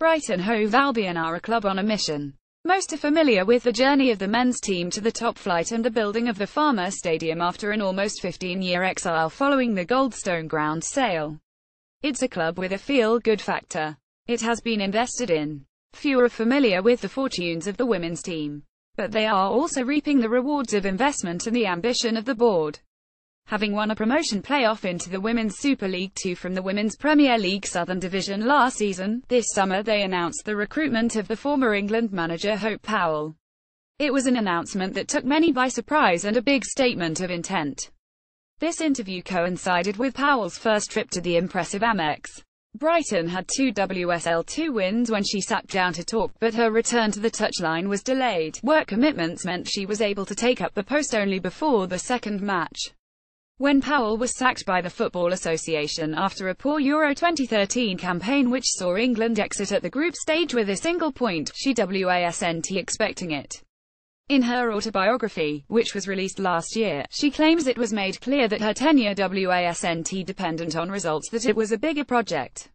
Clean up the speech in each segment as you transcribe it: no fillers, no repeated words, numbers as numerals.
Brighton Hove Albion are a club on a mission. Most are familiar with the journey of the men's team to the top flight and the building of the Falmer Stadium after an almost 15-year exile following the Goldstone ground sale. It's a club with a feel-good factor. It has been invested in. Few are familiar with the fortunes of the women's team, but they are also reaping the rewards of investment and the ambition of the board, having won a promotion playoff into the Women's Super League 2 from the Women's Premier League Southern Division last season. This summer they announced the recruitment of the former England manager Hope Powell. It was an announcement that took many by surprise and a big statement of intent. This interview coincided with Powell's first trip to the impressive Amex. Brighton had two WSL2 wins when she sat down to talk, but her return to the touchline was delayed. Work commitments meant she was able to take up the post only before the second match, when Powell was sacked by the Football Association after a poor Euro 2013 campaign which saw England exit at the group stage with a single point. She wasn't expecting it. In her autobiography, which was released last year, she claims it was made clear that her tenure wasn't dependent on results, that it was a bigger project.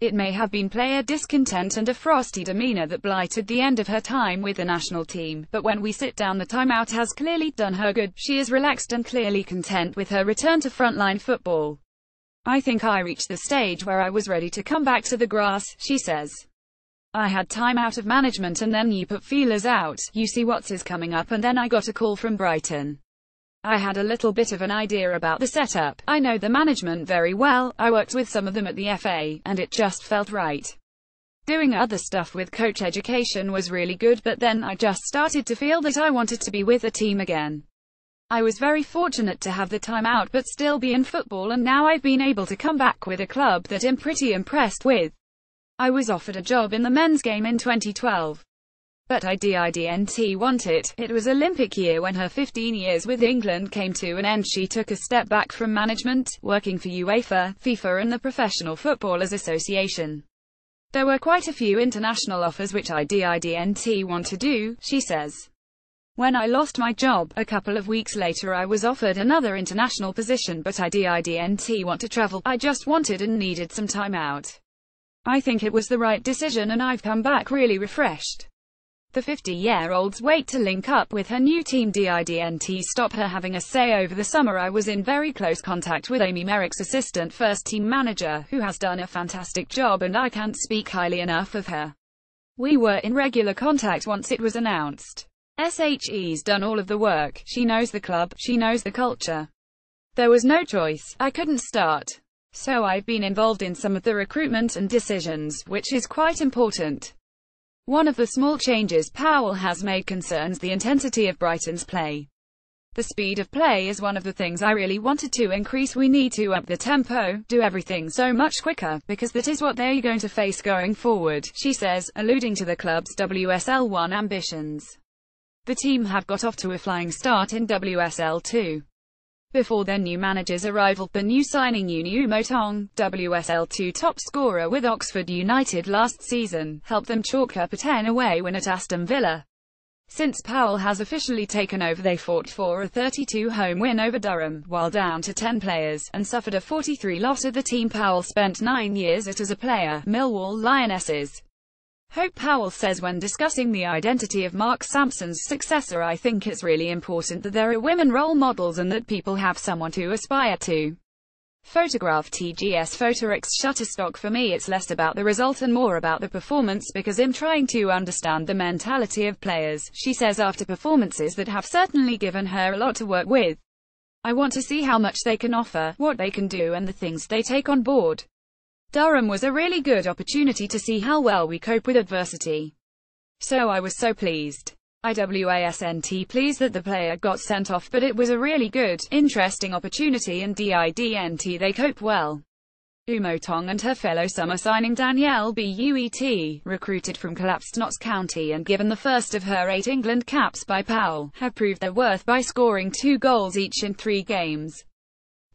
It may have been player discontent and a frosty demeanour that blighted the end of her time with the national team, but when we sit down, the timeout has clearly done her good. She is relaxed and clearly content with her return to frontline football. "I think I reached the stage where I was ready to come back to the grass," she says. "I had time out of management, and then you put feelers out, you see what is coming up, and then I got a call from Brighton. I had a little bit of an idea about the setup. I know the management very well, I worked with some of them at the FA, and it just felt right. Doing other stuff with coach education was really good, but then I just started to feel that I wanted to be with the team again. I was very fortunate to have the time out but still be in football, and now I've been able to come back with a club that I'm pretty impressed with. I was offered a job in the men's game in 2012, but I didn't want it." It was Olympic year when her 15 years with England came to an end. She took a step back from management, working for UEFA, FIFA and the Professional Footballers Association. "There were quite a few international offers which I didn't want to do," she says. "When I lost my job, a couple of weeks later I was offered another international position, but I didn't want to travel. I just wanted and needed some time out. I think it was the right decision, and I've come back really refreshed." The 50-year-old's wait to link up with her new team didn't stop her having a say. "Over the summer I was in very close contact with Amy Merrick's assistant first-team manager, who has done a fantastic job, and I can't speak highly enough of her. We were in regular contact once it was announced. She's done all of the work, she knows the club, she knows the culture. There was no choice, I couldn't start. So I've been involved in some of the recruitment and decisions, which is quite important." One of the small changes Powell has made concerns the intensity of Brighton's play. "The speed of play is one of the things I really wanted to increase. We need to up the tempo, do everything so much quicker, because that is what they're going to face going forward," she says, alluding to the club's WSL1 ambitions. The team have got off to a flying start in WSL2. Before their new manager's arrival, the new signing Umotong, WSL2 top scorer with Oxford United last season, helped them chalk up a 10-away win at Aston Villa. Since Powell has officially taken over, they fought for a 32 home win over Durham, while down to 10 players, and suffered a 43 loss at the team Powell spent 9 years at as a player, Millwall Lionesses. Hope Powell says when discussing the identity of Mark Sampson's successor, "I think it's really important that there are women role models and that people have someone to aspire to. Photograph TGS Photorex Shutterstock. For me it's less about the result and more about the performance, because I'm trying to understand the mentality of players," she says, after performances that have certainly given her a lot to work with. "I want to see how much they can offer, what they can do and the things they take on board. Durham was a really good opportunity to see how well we cope with adversity. So I was so pleased. I wasn't pleased that the player got sent off, but it was a really good, interesting opportunity, and didn't they cope well." Umotong and her fellow summer signing Danielle Buet, recruited from collapsed Notts County and given the first of her 8 England caps by Powell, have proved their worth by scoring 2 goals each in 3 games.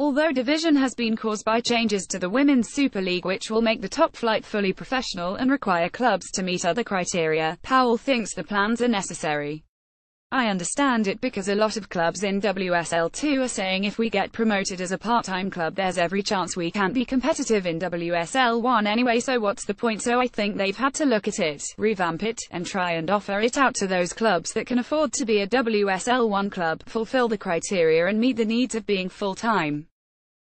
Although division has been caused by changes to the Women's Super League, which will make the top flight fully professional and require clubs to meet other criteria, Powell thinks the plans are necessary. I understand it because a lot of clubs in WSL2 are saying if we get promoted as a part-time club there's every chance we can't be competitive in WSL1 anyway, so what's the point? So I think they've had to look at it, revamp it, and try and offer it out to those clubs that can afford to be a WSL1 club, fulfill the criteria and meet the needs of being full-time.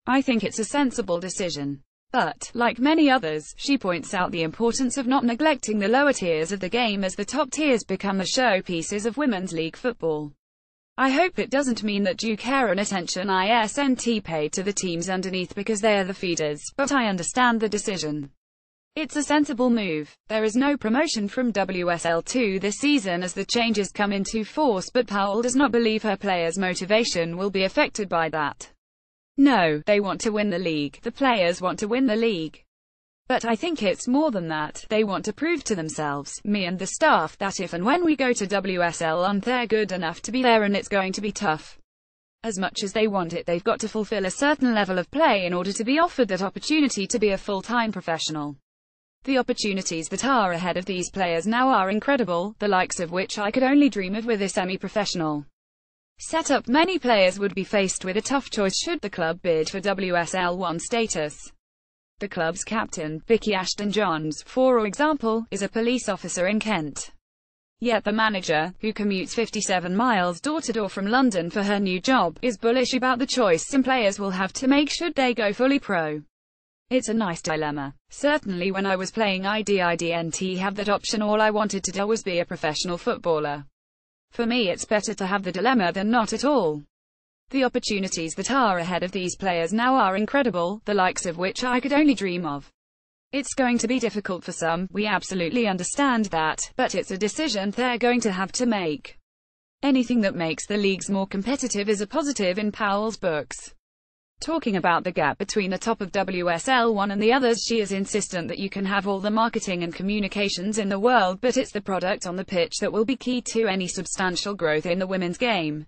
I think it's a sensible decision. But, like many others, she points out the importance of not neglecting the lower tiers of the game as the top tiers become the showpieces of women's league football. I hope it doesn't mean that due care and attention isn't paid to the teams underneath because they are the feeders, but I understand the decision. It's a sensible move. There is no promotion from WSL2 this season as the changes come into force, but Powell does not believe her players' motivation will be affected by that. No, they want to win the league, the players want to win the league. But I think it's more than that, they want to prove to themselves, me and the staff, that if and when we go to WSL1 they're good enough to be there, and it's going to be tough. As much as they want it, they've got to fulfill a certain level of play in order to be offered that opportunity to be a full-time professional. The opportunities that are ahead of these players now are incredible, the likes of which I could only dream of with a semi-professional setup. Many players would be faced with a tough choice should the club bid for WSL1 status. The club's captain, Vicky Ashton-Jones, for example, is a police officer in Kent. Yet the manager, who commutes 57 miles door-to-door from London for her new job, is bullish about the choice some players will have to make should they go fully pro. It's a nice dilemma. Certainly when I was playing I didn't have that option. All I wanted to do was be a professional footballer. For me it's better to have the dilemma than not at all. The opportunities that are ahead of these players now are incredible, the likes of which I could only dream of. It's going to be difficult for some, we absolutely understand that, but it's a decision they're going to have to make. Anything that makes the leagues more competitive is a positive in Powell's books. Talking about the gap between the top of WSL1 and the others, she is insistent that you can have all the marketing and communications in the world, but it's the product on the pitch that will be key to any substantial growth in the women's game.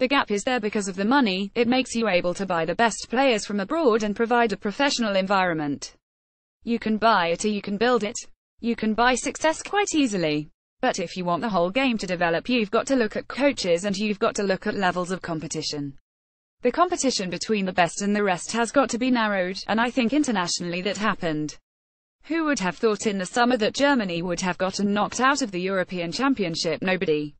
The gap is there because of the money. It makes you able to buy the best players from abroad and provide a professional environment. You can buy it or you can build it. You can buy success quite easily. But if you want the whole game to develop, you've got to look at coaches and you've got to look at levels of competition. The competition between the best and the rest has got to be narrowed, and I think internationally that happened. Who would have thought in the summer that Germany would have gotten knocked out of the European Championship? Nobody.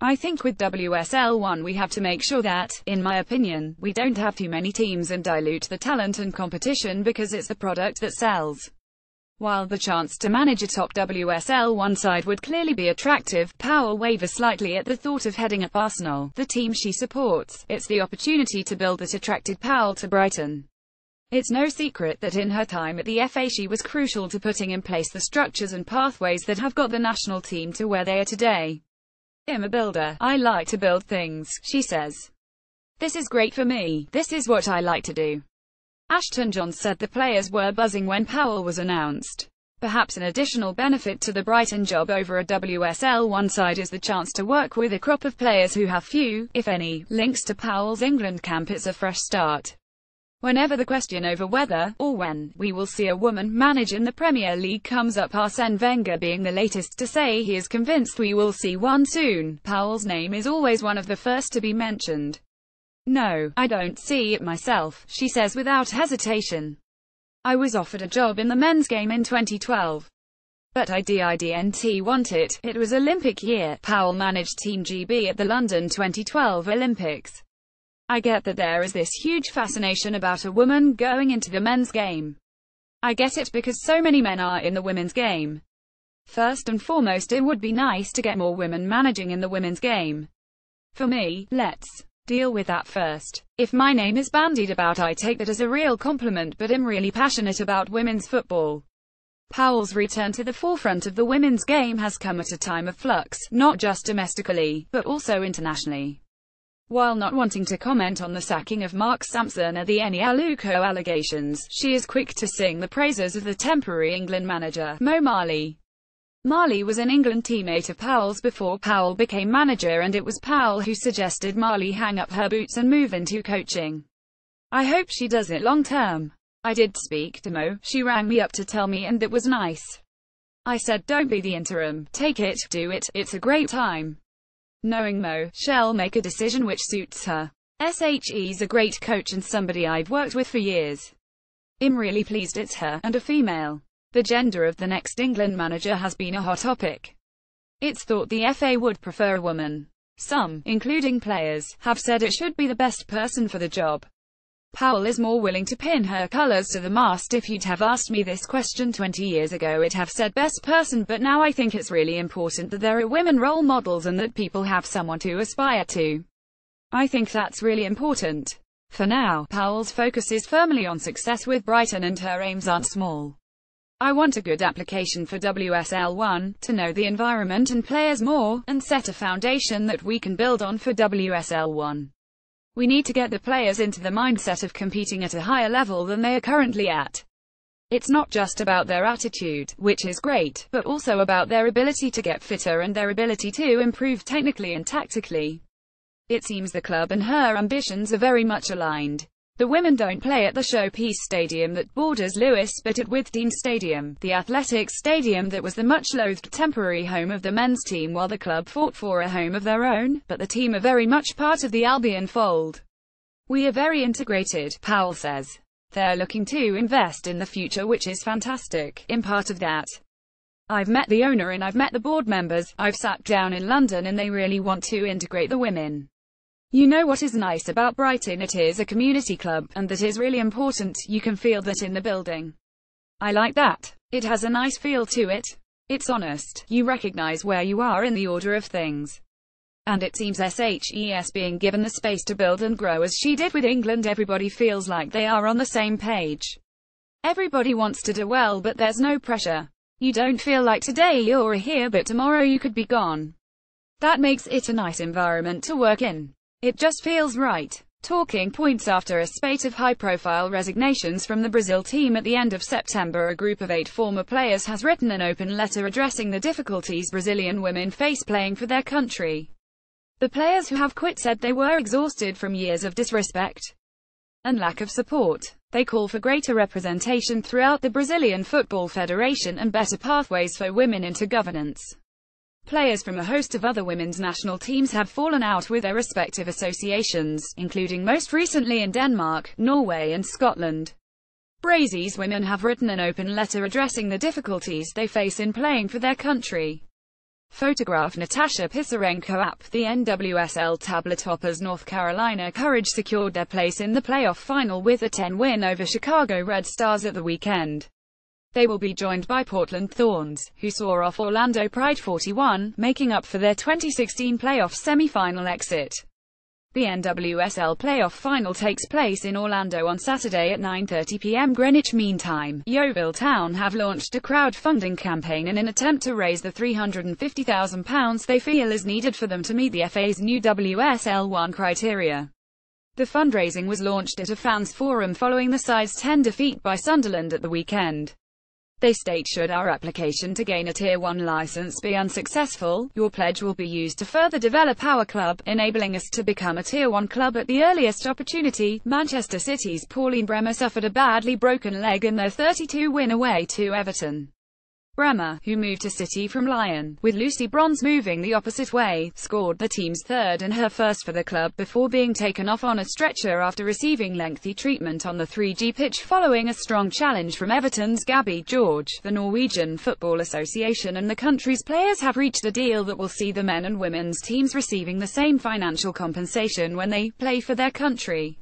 I think with WSL1 we have to make sure that, in my opinion, we don't have too many teams and dilute the talent and competition, because it's the product that sells. While the chance to manage a top WSL1 side would clearly be attractive, Powell wavers slightly at the thought of heading up Arsenal, the team she supports. It's the opportunity to build that attracted Powell to Brighton. It's no secret that in her time at the FA she was crucial to putting in place the structures and pathways that have got the national team to where they are today. I'm a builder, I like to build things, she says. This is great for me, this is what I like to do. Ashton-John said the players were buzzing when Powell was announced. Perhaps an additional benefit to the Brighton job over a WSL1 side is the chance to work with a crop of players who have few, if any, links to Powell's England camp. It's a fresh start. Whenever the question over whether, or when, we will see a woman manage in the Premier League comes up, Arsene Wenger being the latest to say he is convinced we will see one soon, Powell's name is always one of the first to be mentioned. No, I don't see it myself, she says without hesitation. I was offered a job in the men's game in 2012. But I didn't want it. It was Olympic year. Powell managed Team GB at the London 2012 Olympics. I get that there is this huge fascination about a woman going into the men's game. I get it because so many men are in the women's game. First and foremost, it would be nice to get more women managing in the women's game. For me, let's deal with that first. If my name is bandied about, I take that as a real compliment, but I'm really passionate about women's football. Powell's return to the forefront of the women's game has come at a time of flux, not just domestically, but also internationally. While not wanting to comment on the sacking of Mark Sampson or the Eni Aluko allegations, she is quick to sing the praises of the temporary England manager, Mo Marley. Marley was an England teammate of Powell's before Powell became manager, and it was Powell who suggested Marley hang up her boots and move into coaching. I hope she does it long term. I did speak to Mo, she rang me up to tell me, and that was nice. I said don't be the interim, take it, do it, it's a great time. Knowing Mo, she'll make a decision which suits her. She's a great coach and somebody I've worked with for years. I'm really pleased it's her, and a female. The gender of the next England manager has been a hot topic. It's thought the FA would prefer a woman. Some, including players, have said it should be the best person for the job. Powell is more willing to pin her colours to the mast. If you'd have asked me this question 20 years ago, I'd have said best person, but now I think it's really important that there are women role models and that people have someone to aspire to. I think that's really important. For now, Powell's focus is firmly on success with Brighton and her aims aren't small. I want a good application for WSL1, to know the environment and players more, and set a foundation that we can build on for WSL1. We need to get the players into the mindset of competing at a higher level than they are currently at. It's not just about their attitude, which is great, but also about their ability to get fitter and their ability to improve technically and tactically. It seems the club and her ambitions are very much aligned. The women don't play at the showpiece stadium that borders Lewis but at Withdean Stadium, the athletics stadium that was the much-loathed temporary home of the men's team while the club fought for a home of their own, but the team are very much part of the Albion fold. We are very integrated, Powell says. They're looking to invest in the future, which is fantastic. I'm part of that. I've met the owner and I've met the board members, I've sat down in London and they really want to integrate the women. You know what is nice about Brighton? It is a community club, and that is really important. You can feel that in the building. I like that. It has a nice feel to it. It's honest. You recognize where you are in the order of things. And it seems she's being given the space to build and grow as she did with England. Everybody feels like they are on the same page. Everybody wants to do well, but there's no pressure. You don't feel like today you're here, but tomorrow you could be gone. That makes it a nice environment to work in. It just feels right. Talking points: after a spate of high-profile resignations from the Brazil team at the end of September, a group of 8 former players has written an open letter addressing the difficulties Brazilian women face playing for their country. The players who have quit said they were exhausted from years of disrespect and lack of support. They call for greater representation throughout the Brazilian Football Federation and better pathways for women into governance. Players from a host of other women's national teams have fallen out with their respective associations, including most recently in Denmark, Norway and Scotland. Brazil's women have written an open letter addressing the difficulties they face in playing for their country. Photograph: Natasha Pisarenko app. The NWSL tablet toppers North Carolina Courage secured their place in the playoff final with a 10 win over Chicago Red Stars at the weekend. They will be joined by Portland Thorns, who saw off Orlando Pride 41, making up for their 2016 playoff semi-final exit. The NWSL playoff final takes place in Orlando on Saturday at 9:30 p.m. Greenwich Mean Time. Yeovil Town have launched a crowdfunding campaign in an attempt to raise the £350,000 they feel is needed for them to meet the FA's new WSL1 criteria. The fundraising was launched at a fans forum following the side's 10 defeat by Sunderland at the weekend. They state, should our application to gain a Tier 1 license be unsuccessful, your pledge will be used to further develop our club, enabling us to become a Tier 1 club at the earliest opportunity. Manchester City's Pauline Bremer suffered a badly broken leg in their 3-2 win away to Everton. Bremer, who moved to City from Lyon, with Lucy Bronze moving the opposite way, scored the team's 3rd and her 1st for the club before being taken off on a stretcher after receiving lengthy treatment on the 3G pitch following a strong challenge from Everton's Gabby George. The Norwegian Football Association and the country's players have reached a deal that will see the men and women's teams receiving the same financial compensation when they play for their country.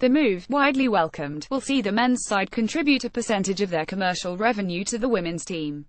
The move, widely welcomed, will see the men's side contribute a percentage of their commercial revenue to the women's team.